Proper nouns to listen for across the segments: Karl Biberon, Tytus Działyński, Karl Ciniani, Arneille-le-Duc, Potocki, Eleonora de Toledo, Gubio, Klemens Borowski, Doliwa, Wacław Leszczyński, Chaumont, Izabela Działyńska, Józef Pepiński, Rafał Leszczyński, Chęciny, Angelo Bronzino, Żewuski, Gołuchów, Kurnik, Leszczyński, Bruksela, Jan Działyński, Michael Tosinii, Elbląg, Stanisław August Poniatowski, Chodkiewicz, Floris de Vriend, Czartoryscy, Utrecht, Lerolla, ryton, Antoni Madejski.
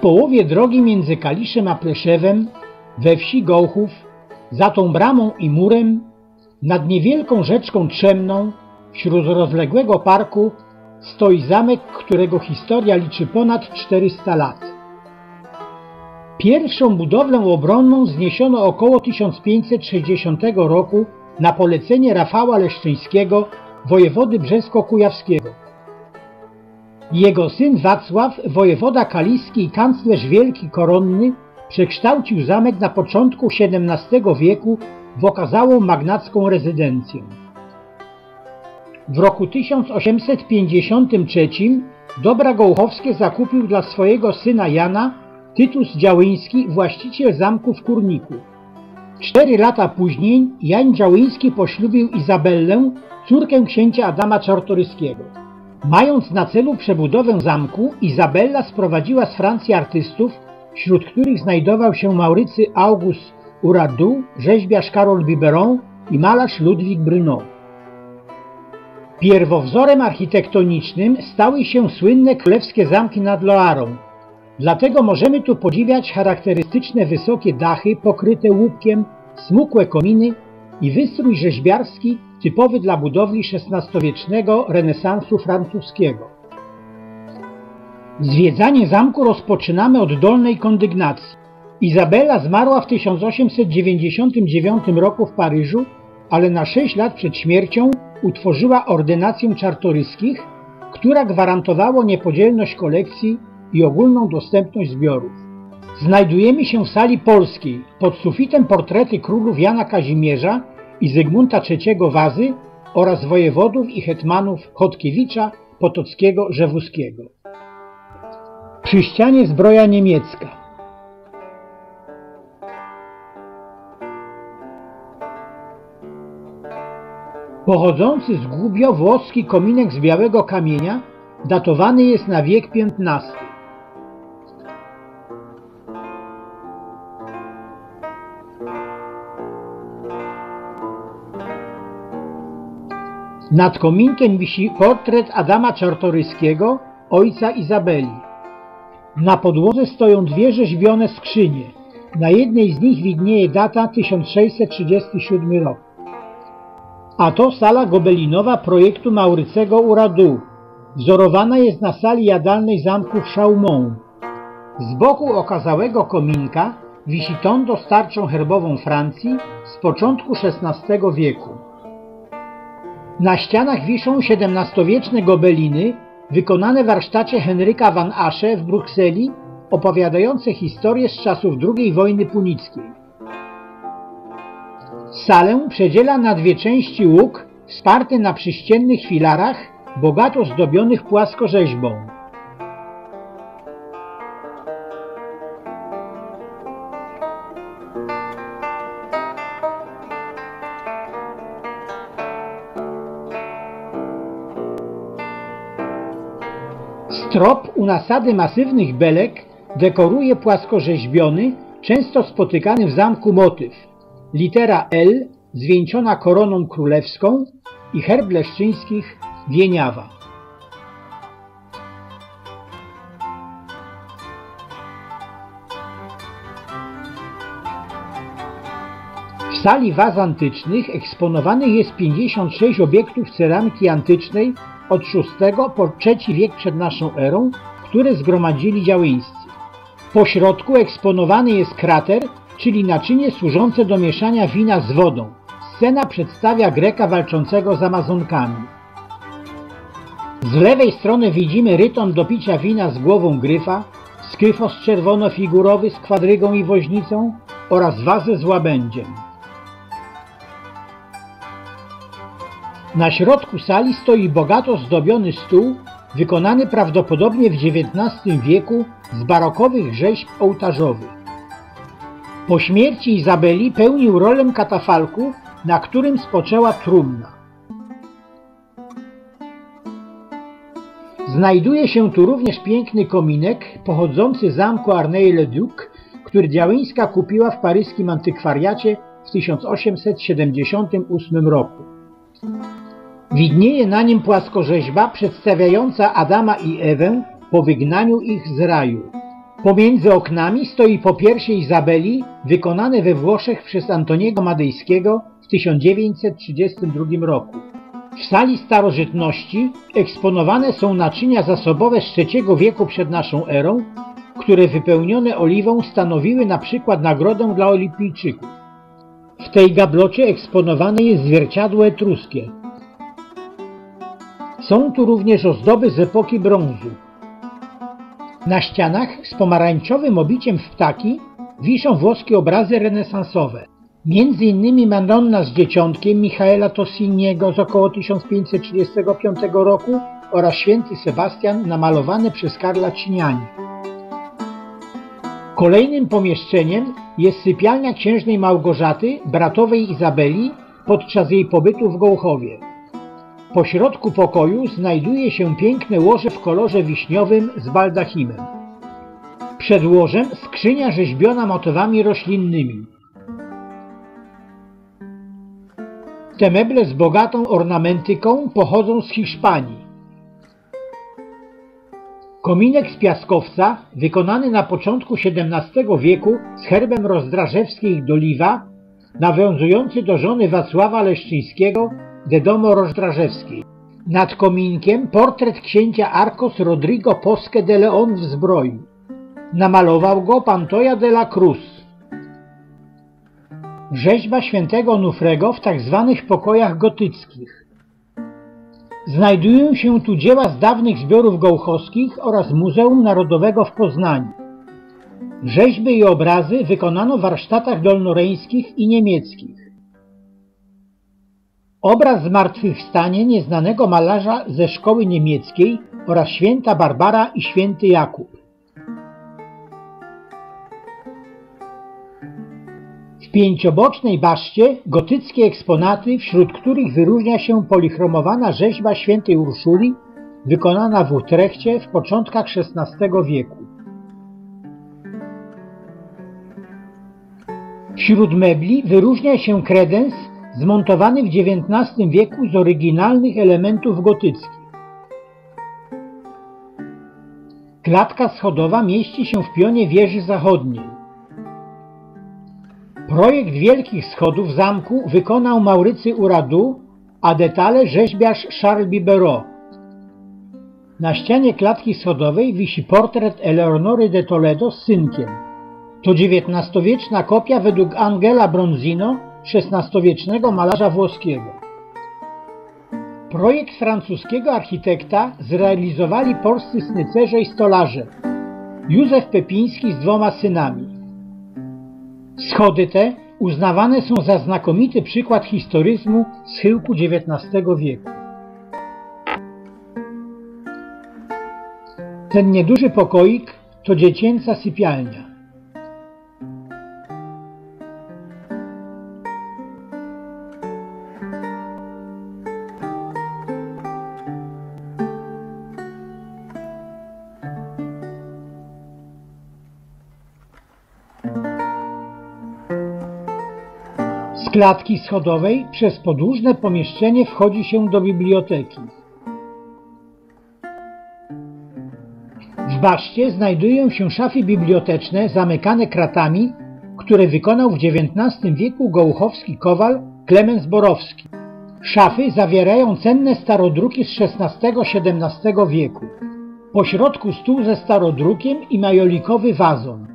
połowie drogi między Kaliszem a Pleszewem, we wsi Gołuchów, za tą bramą i murem, nad niewielką rzeczką Trzemną, wśród rozległego parku, stoi zamek, którego historia liczy ponad 400 lat. Pierwszą budowlę obronną zniesiono około 1560 roku na polecenie Rafała Leszczyńskiego, wojewody brzesko-kujawskiego. Jego syn Wacław, wojewoda kaliski i kanclerz wielki koronny, przekształcił zamek na początku XVII wieku w okazałą magnacką rezydencję. W roku 1853 dobra gołuchowskie zakupił dla swojego syna Jana Tytus Działyński, właściciel zamku w Kurniku. 4 lata później Jan Działyński poślubił Izabellę, córkę księcia Adama Czartoryskiego. Mając na celu przebudowę zamku, Izabella sprowadziła z Francji artystów, wśród których znajdował się Maurycy August Uradu, rzeźbiarz Karol Biberon i malarz Ludwig Bruneau. Pierwowzorem architektonicznym stały się słynne królewskie zamki nad Loarą. Dlatego możemy tu podziwiać charakterystyczne wysokie dachy pokryte łupkiem, smukłe kominy i wystrój rzeźbiarski typowy dla budowli XVI-wiecznego renesansu francuskiego. Zwiedzanie zamku rozpoczynamy od dolnej kondygnacji. Izabela zmarła w 1899 roku w Paryżu, ale na 6 lat przed śmiercią utworzyła ordynację Czartoryskich, która gwarantowała niepodzielność kolekcji i ogólną dostępność zbiorów. Znajdujemy się w sali polskiej, pod sufitem portrety królów Jana Kazimierza i Zygmunta III Wazy oraz wojewodów i hetmanów Chodkiewicza, Potockiego, Żewuskiego. Przy ścianie zbroja niemiecka. Pochodzący z Gubio włoski kominek z białego kamienia datowany jest na wiek XV. Nad kominkiem wisi portret Adama Czartoryskiego, ojca Izabeli. Na podłodze stoją 2 rzeźbione skrzynie. Na jednej z nich widnieje data 1637 rok. A to sala gobelinowa projektu Maurycego Uradu. Wzorowana jest na sali jadalnej zamku w Chaumont. Z boku okazałego kominka wisi tondo z tarczą herbową Francji z początku XVI wieku. Na ścianach wiszą XVII-wieczne gobeliny wykonane w warsztacie Henryka van Asche w Brukseli, opowiadające historię z czasów II wojny punickiej. Salę przedziela na 2 części łuk wsparty na przyściennych filarach bogato zdobionych płaskorzeźbą. Strop u nasady masywnych belek dekoruje płaskorzeźbiony, często spotykany w zamku motyw. Litera L zwieńczona koroną królewską i herb Leszczyńskich Wieniawa. W sali waz antycznych eksponowanych jest 56 obiektów ceramiki antycznej od VI po III wiek przed naszą erą, które zgromadzili Działyńscy. Po środku eksponowany jest krater, czyli naczynie służące do mieszania wina z wodą. Scena przedstawia Greka walczącego z Amazonkami. Z lewej strony widzimy ryton do picia wina z głową gryfa, skyfos czerwono-figurowy z kwadrygą i woźnicą oraz wazę z łabędziem. Na środku sali stoi bogato zdobiony stół, wykonany prawdopodobnie w XIX wieku z barokowych rzeźb ołtarzowych. Po śmierci Izabeli pełnił rolę katafalku, na którym spoczęła trumna. Znajduje się tu również piękny kominek pochodzący z zamku Arneille-le-Duc, który Działyńska kupiła w paryskim antykwariacie w 1878 roku. Widnieje na nim płaskorzeźba przedstawiająca Adama i Ewę po wygnaniu ich z raju. Pomiędzy oknami stoi popiersie Izabeli wykonane we Włoszech przez Antoniego Madejskiego w 1932 roku. W sali starożytności eksponowane są naczynia zasobowe z III wieku przed naszą erą, które wypełnione oliwą stanowiły na przykład nagrodę dla olimpijczyków. W tej gablocie eksponowane jest zwierciadło etruskie. Są tu również ozdoby z epoki brązu. Na ścianach z pomarańczowym obiciem w ptaki wiszą włoskie obrazy renesansowe. Między innymi Madonna z Dzieciątkiem Michaela Tosiniego z około 1535 roku oraz Święty Sebastian namalowany przez Karla Ciniani. Kolejnym pomieszczeniem jest sypialnia księżnej Małgorzaty, bratowej Izabeli, podczas jej pobytu w Gołuchowie. Po środku pokoju znajduje się piękne łoże w kolorze wiśniowym z baldachimem. Przed łożem skrzynia rzeźbiona motywami roślinnymi. Te meble z bogatą ornamentyką pochodzą z Hiszpanii. Kominek z piaskowca, wykonany na początku XVII wieku z herbem rozdrażewskich Doliwa, nawiązujący do żony Wacława Leszczyńskiego de Domo Rozdrażewskiej. Nad kominkiem portret księcia Arcos Rodrigo Ponce de Leon w zbroi. Namalował go Pantoja de la Cruz. Rzeźba świętego Onufrego w tzw. pokojach gotyckich. Znajdują się tu dzieła z dawnych zbiorów gołchowskich oraz Muzeum Narodowego w Poznaniu. Rzeźby i obrazy wykonano w warsztatach dolnoreńskich i niemieckich. Obraz Zmartwychwstanie nieznanego malarza ze szkoły niemieckiej oraz Święta Barbara i Święty Jakub. W pięciobocznej baszcie gotyckie eksponaty, wśród których wyróżnia się polichromowana rzeźba świętej Urszuli, wykonana w Utrechcie w początkach XVI wieku. Wśród mebli wyróżnia się kredens zmontowany w XIX wieku z oryginalnych elementów gotyckich. Klatka schodowa mieści się w pionie wieży zachodniej. Projekt wielkich schodów zamku wykonał Maurycy Uradu, a detale rzeźbiarz Karl Biberon. Na ścianie klatki schodowej wisi portret Eleonory de Toledo z synkiem. To XIX-wieczna kopia według Angela Bronzino, XVI-wiecznego malarza włoskiego. Projekt francuskiego architekta zrealizowali polscy snycerze i stolarze. Józef Pepiński z dwoma synami. Schody te uznawane są za znakomity przykład historyzmu schyłku XIX wieku. Ten nieduży pokoik to dziecięca sypialnia. Z klatki schodowej przez podłużne pomieszczenie wchodzi się do biblioteki. W baszcie znajdują się szafy biblioteczne zamykane kratami, które wykonał w XIX wieku gołuchowski kowal Klemens Borowski. Szafy zawierają cenne starodruki z XVI-XVII wieku. Po środku stół ze starodrukiem i majolikowy wazon.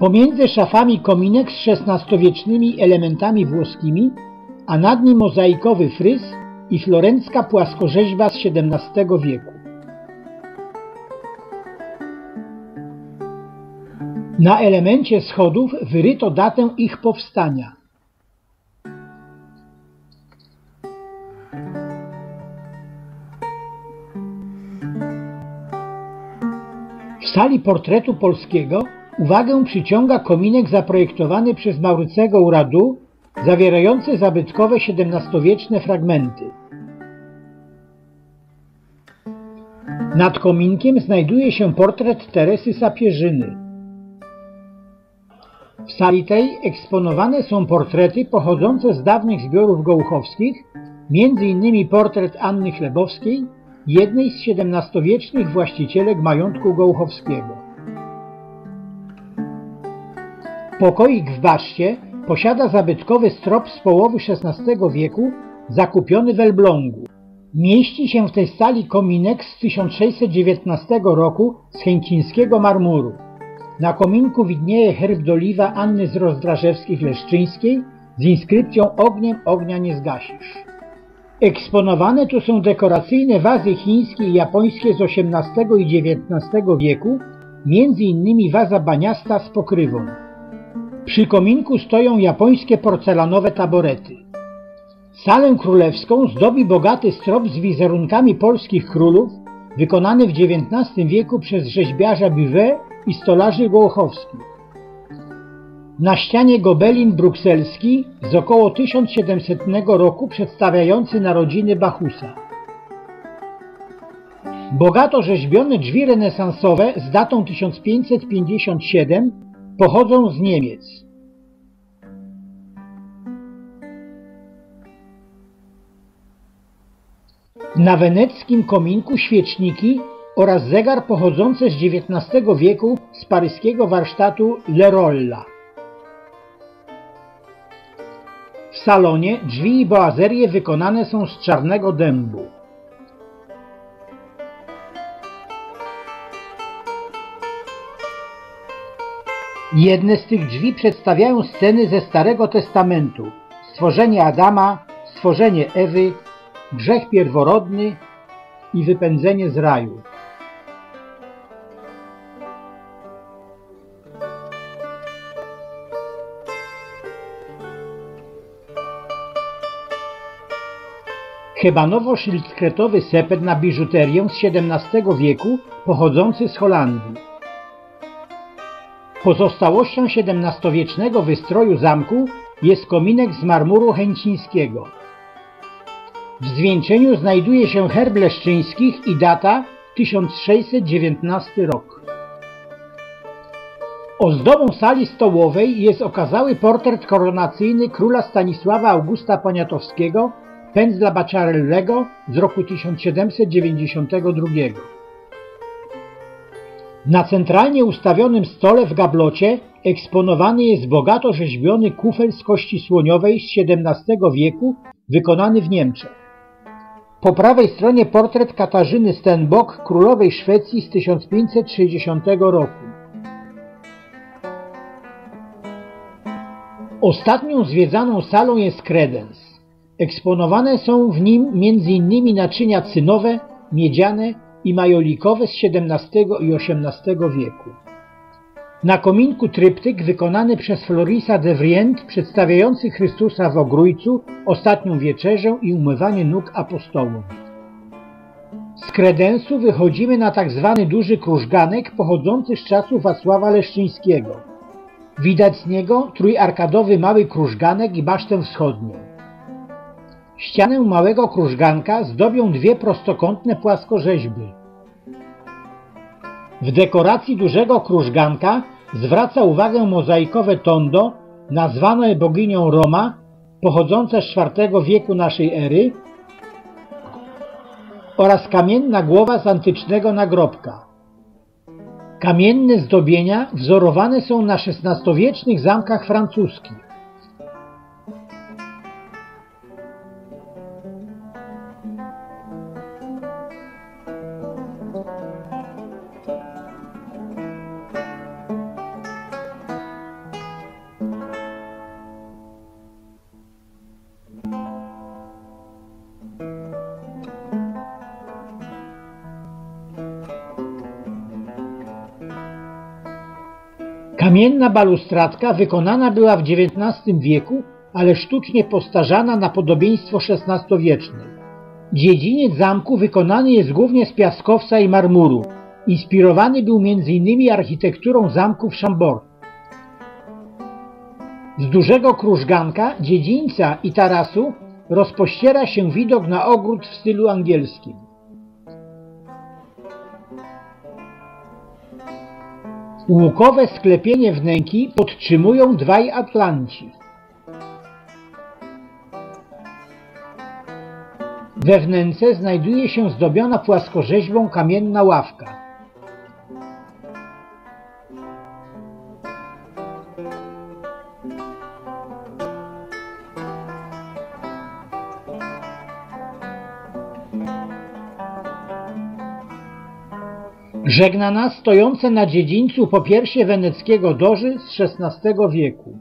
Pomiędzy szafami kominek z XVI-wiecznymi elementami włoskimi, a nad nim mozaikowy fryz i florencka płaskorzeźba z XVII wieku. Na elemencie schodów wyryto datę ich powstania. W sali portretu polskiego uwagę przyciąga kominek zaprojektowany przez Maurycego Uradu, zawierający zabytkowe XVII-wieczne fragmenty. Nad kominkiem znajduje się portret Teresy Sapieżyny. W sali tej eksponowane są portrety pochodzące z dawnych zbiorów gołuchowskich, m.in. portret Anny Chlebowskiej, jednej z XVII-wiecznych właścicielek majątku gołuchowskiego. Pokoik w baszcie posiada zabytkowy strop z połowy XVI wieku zakupiony w Elblągu. Mieści się w tej sali kominek z 1619 roku z chęcińskiego marmuru. Na kominku widnieje herb doliwa Anny z Rozdrażewskich Leszczyńskiej z inskrypcją „Ogniem ognia nie zgasisz”. Eksponowane tu są dekoracyjne wazy chińskie i japońskie z XVIII i XIX wieku, m.in. waza baniasta z pokrywą. Przy kominku stoją japońskie porcelanowe taborety. Salę królewską zdobi bogaty strop z wizerunkami polskich królów, wykonany w XIX wieku przez rzeźbiarza Bivet i stolarzy gołuchowskich. Na ścianie gobelin brukselski z około 1700 roku przedstawiający narodziny Bacchusa. Bogato rzeźbione drzwi renesansowe z datą 1557 pochodzą z Niemiec. Na weneckim kominku świeczniki oraz zegar pochodzący z XIX wieku z paryskiego warsztatu Lerolla. W salonie drzwi i boazerie wykonane są z czarnego dębu. Jedne z tych drzwi przedstawiają sceny ze Starego Testamentu: stworzenie Adama, stworzenie Ewy, grzech pierworodny i wypędzenie z raju. Hebanowo-szyltkretowy sepet na biżuterię z XVII wieku pochodzący z Holandii. Pozostałością XVII-wiecznego wystroju zamku jest kominek z marmuru chęcińskiego. W zwieńczeniu znajduje się herb Leszczyńskich i data 1619 rok. Ozdobą sali stołowej jest okazały portret koronacyjny króla Stanisława Augusta Poniatowskiego Pędzla Baczarellego z roku 1792. Na centralnie ustawionym stole w gablocie eksponowany jest bogato rzeźbiony kufel z kości słoniowej z XVII wieku, wykonany w Niemczech. Po prawej stronie portret Katarzyny Stenbock, królowej Szwecji z 1560 roku. Ostatnią zwiedzaną salą jest kredens. Eksponowane są w nim m.in. naczynia cynowe, miedziane i majolikowe z XVII i XVIII wieku. Na kominku tryptyk wykonany przez Florisa de Vriend przedstawiający Chrystusa w Ogrójcu, Ostatnią Wieczerzę i umywanie nóg apostołom. Z kredensu wychodzimy na tzw. duży krużganek pochodzący z czasów Wacława Leszczyńskiego. Widać z niego trójarkadowy mały krużganek i basztę wschodnią. Ścianę małego krużganka zdobią dwie prostokątne płaskorzeźby. W dekoracji dużego krużganka zwraca uwagę mozaikowe tondo, nazwane boginią Roma, pochodzące z IV wieku naszej ery, oraz kamienna głowa z antycznego nagrobka. Kamienne zdobienia wzorowane są na XVI-wiecznych zamkach francuskich. Kamienna balustradka wykonana była w XIX wieku, ale sztucznie postarzana na podobieństwo XVI-wieczne. Dziedziniec zamku wykonany jest głównie z piaskowca i marmuru. Inspirowany był m.in. architekturą zamku w Szamborku. Z dużego krużganka, dziedzińca i tarasu rozpościera się widok na ogród w stylu angielskim. Łukowe sklepienie wnęki podtrzymują dwaj atlanci. We wnęce znajduje się zdobiona płaskorzeźbą kamienna ławka. Żegna nas stojące na dziedzińcu popiersie weneckiego doży z XVI wieku.